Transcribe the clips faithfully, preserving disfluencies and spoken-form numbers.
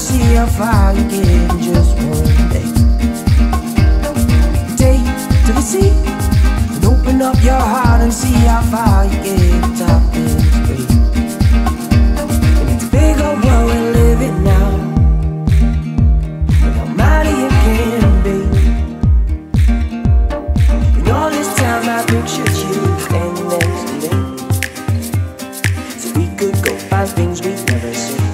and see how far you get in just one day. Take to the sea and open up your heart and see how far you get up in space. And it's a bigger world we live in now, and how mighty it can be. And all this time I pictured you standing next to me, so we could go find things we never seen.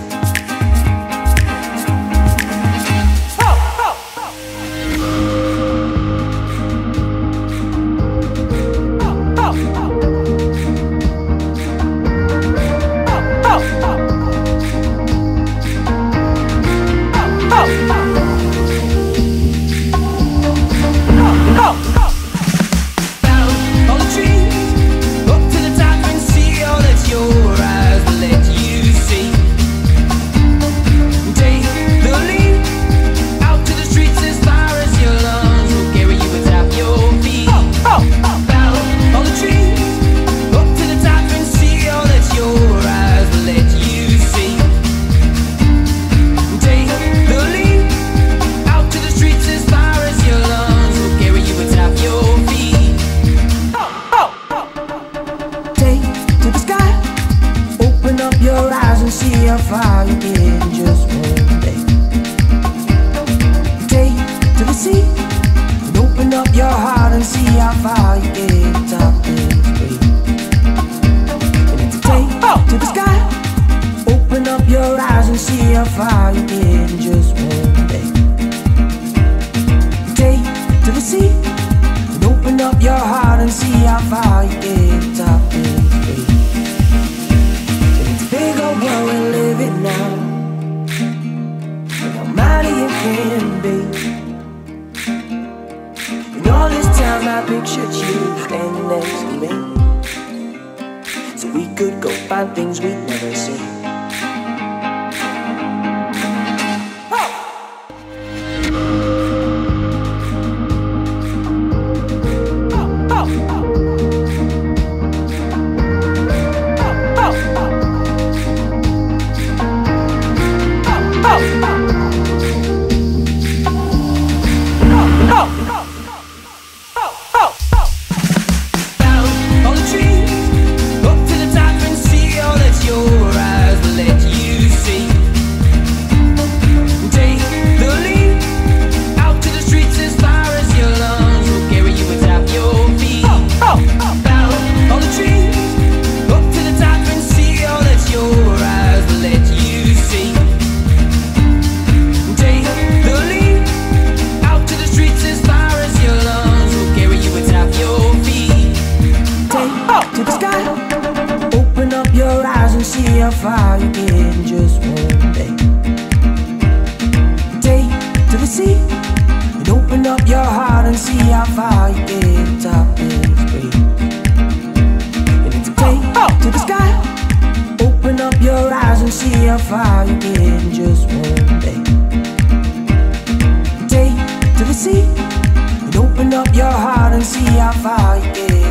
Take to the sea and open up your heart and see how far you get.